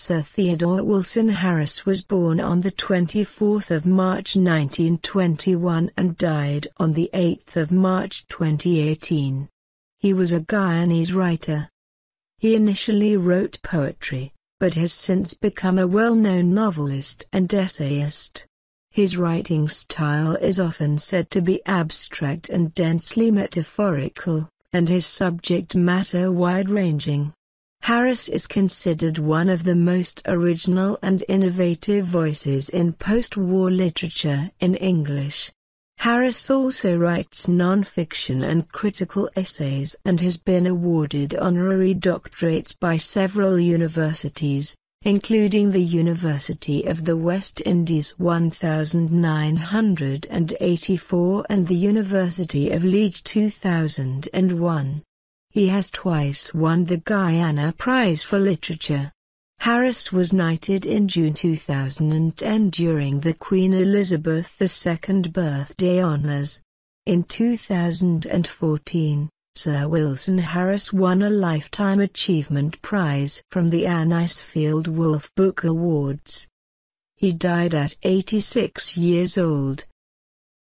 Sir Theodore Wilson Harris was born on the 24th of March 1921 and died on the 8th of March 2018. He was a Guyanese writer. He initially wrote poetry, but has since become a well-known novelist and essayist. His writing style is often said to be abstract and densely metaphorical, and his subject matter wide-ranging. Harris is considered one of the most original and innovative voices in post-war literature in English. Harris also writes non-fiction and critical essays and has been awarded honorary doctorates by several universities, including the University of the West Indies 1984 and the University of Liège 2001. He has twice won the Guyana Prize for Literature. Harris was knighted in June 2010 during the Queen Elizabeth II Birthday Honours. In 2014, Sir Wilson Harris won a Lifetime Achievement Prize from the Anisfield-Wolf Book Awards. He died at 86 years old.